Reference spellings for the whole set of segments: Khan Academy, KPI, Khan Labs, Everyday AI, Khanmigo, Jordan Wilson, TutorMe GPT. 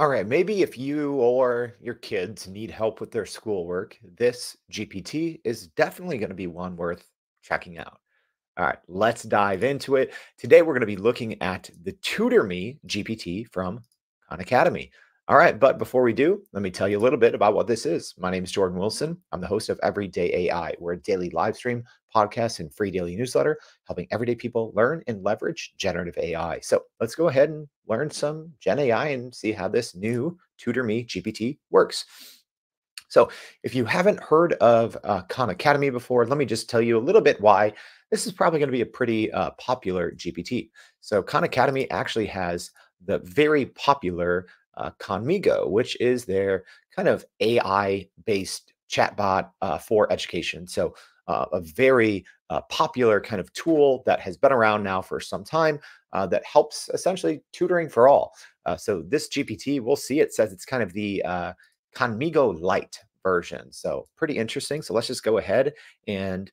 All right, maybe if you or your kids need help with their schoolwork, this GPT is definitely going to be one worth checking out. All right, let's dive into it. Today, we're going to be looking at the TutorMe GPT from Khan Academy. All right, but before we do, let me tell you a little bit about what this is. My name is Jordan Wilson. I'm the host of Everyday AI. We're a daily live stream, podcast, and free daily newsletter, helping everyday people learn and leverage generative AI. So let's go ahead and learn some Gen AI and see how this new TutorMe GPT works. So if you haven't heard of Khan Academy before, let me just tell you a little bit why this is probably going to be a pretty popular GPT. So Khan Academy actually has the very popular Khanmigo, which is their kind of AI-based chatbot for education. So a very popular kind of tool that has been around now for some time that helps essentially tutoring for all. So this GPT, we'll see, it says it's kind of the Khanmigo Lite version. So pretty interesting. So let's just go ahead and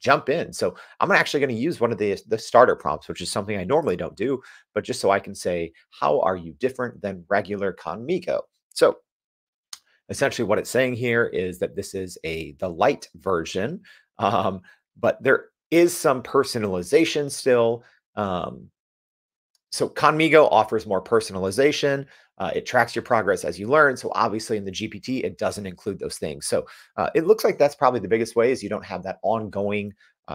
jump in. So I'm actually going to use one of the starter prompts, which is something I normally don't do, but just so I can say, how are you different than regular Khanmigo? So essentially what it's saying here is that this is the light version, but there is some personalization still. So Khanmigo offers more personalization. It tracks your progress as you learn. So obviously in the GPT, it doesn't include those things. So it looks like that's probably the biggest way is you don't have that ongoing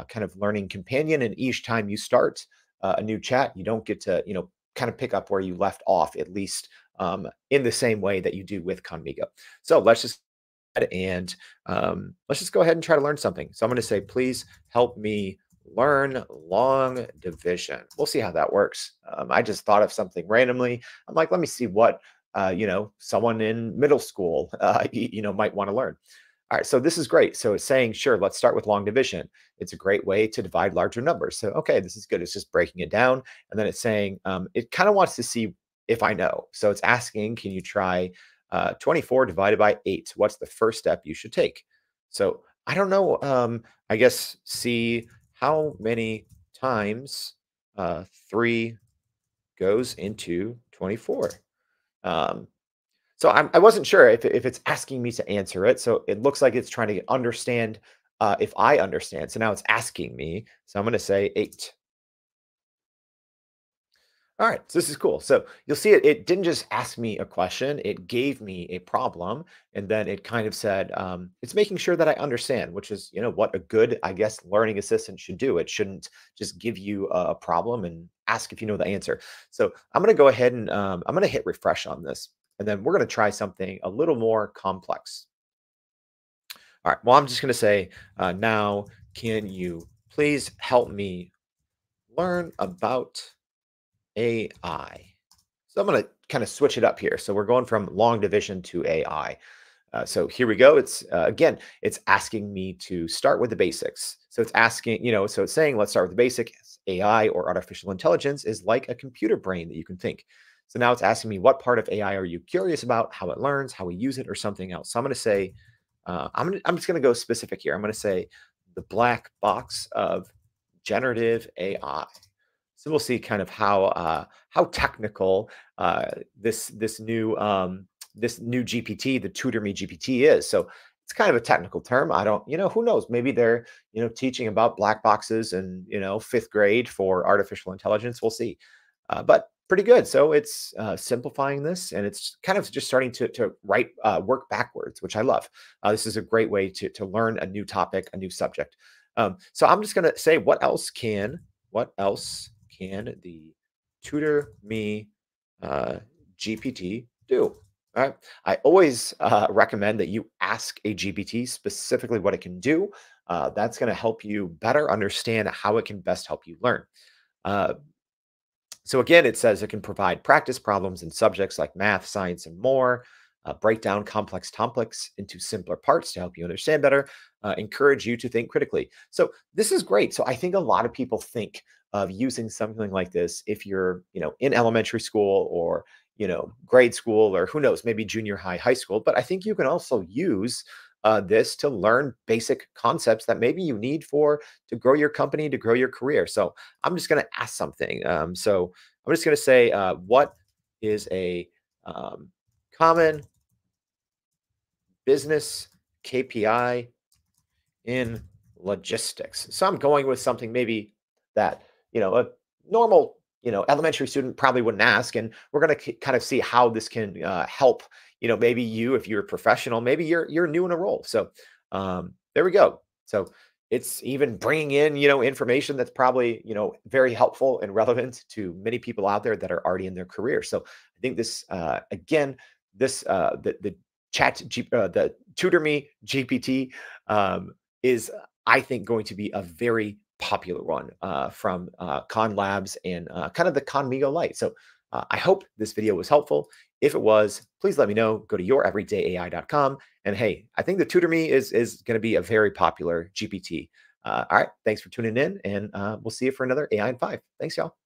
kind of learning companion. And each time you start a new chat, you don't get to, you know, kind of pick up where you left off, at least in the same way that you do with Khanmigo. So let's just go ahead and try to learn something. So I'm going to say, please help me learn long division. We'll see how that works. I just thought of something randomly. I'm like, let me see what, you know, someone in middle school, you know, might want to learn. All right. So this is great. So it's saying, sure, let's start with long division. It's a great way to divide larger numbers. So, okay, this is good. It's just breaking it down. And then it's saying, it kind of wants to see if I know. So it's asking, can you try 24 divided by 8? What's the first step you should take? So I don't know. I guess see how many times 3 goes into 24? So I wasn't sure if it's asking me to answer it. So it looks like it's trying to understand if I understand. So now it's asking me. So I'm going to say 8. All right, so this is cool. So you'll see it didn't just ask me a question. It gave me a problem. And then it kind of said, it's making sure that I understand, which is, you know, what a good, I guess, learning assistant should do. It shouldn't just give you a problem and ask if you know the answer. So I'm going to go ahead and I'm going to hit refresh on this. And then we're going to try something a little more complex. All right, well, I'm just going to say, now, can you please help me learn about AI. So I'm going to kind of switch it up here. So we're going from long division to AI. So here we go. It's again, it's asking me to start with the basics. So it's asking, you know, so it's saying, let's start with the basics. AI or artificial intelligence is like a computer brain that you can think. So now it's asking me, what part of AI are you curious about, how it learns, how we use it, or something else. So I'm going to say, I'm just going to go specific here. I'm going to say the black box of generative AI. So we'll see kind of how technical this new GPT, the TutorMe GPT, is. So it's kind of a technical term. I don't, you know, who knows? Maybe they're, you know, teaching about black boxes in, you know, 5th grade for artificial intelligence. We'll see, but pretty good. So it's simplifying this, and it's kind of just starting to work backwards, which I love. This is a great way to learn a new topic, a new subject. So I'm just gonna say, what else can the TutorMe GPT do? All right. I always recommend that you ask a GPT specifically what it can do. That's going to help you better understand how it can best help you learn. So again, it says it can provide practice problems in subjects like math, science, and more, break down complex topics into simpler parts to help you understand better, encourage you to think critically. So this is great. So I think a lot of people think of using something like this if you're, you know, in elementary school or, you know, grade school, or who knows, maybe junior high, high school. But I think you can also use this to learn basic concepts that maybe you need to grow your company, to grow your career. So I'm just going to ask something. So I'm just going to say, what is a common business KPI in logistics. So I'm going with something maybe that, you know, a normal, you know, elementary student probably wouldn't ask. And we're going to kind of see how this can help, you know, maybe you, if you're a professional, maybe you're new in a role. So there we go. So it's even bringing in, you know, information that's probably, you know, very helpful and relevant to many people out there that are already in their career. So I think this, again, this, the TutorMe GPT is, I think, going to be a very popular one from Khan Labs and kind of the Khanmigo light. So I hope this video was helpful. If it was, please let me know. Go to youreverydayai.com. And hey, I think the TutorMe is going to be a very popular GPT. All right. Thanks for tuning in, and we'll see you for another AI in 5. Thanks, y'all.